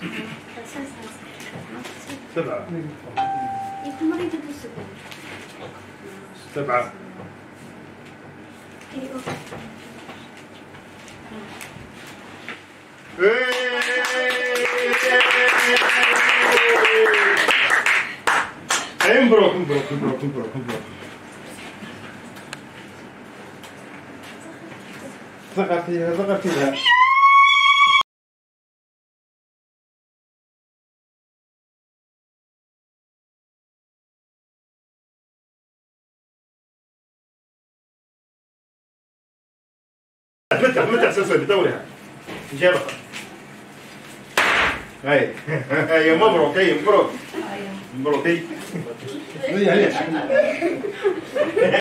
7 يمكن ما يجيبوا 7 مبروك مبروك مبروك مبروك مبروك ضغطيها ضغطيها متع متع سلسلة دورها جرب هاي هاي مبروك هاي مبروك مبروك هاي هاي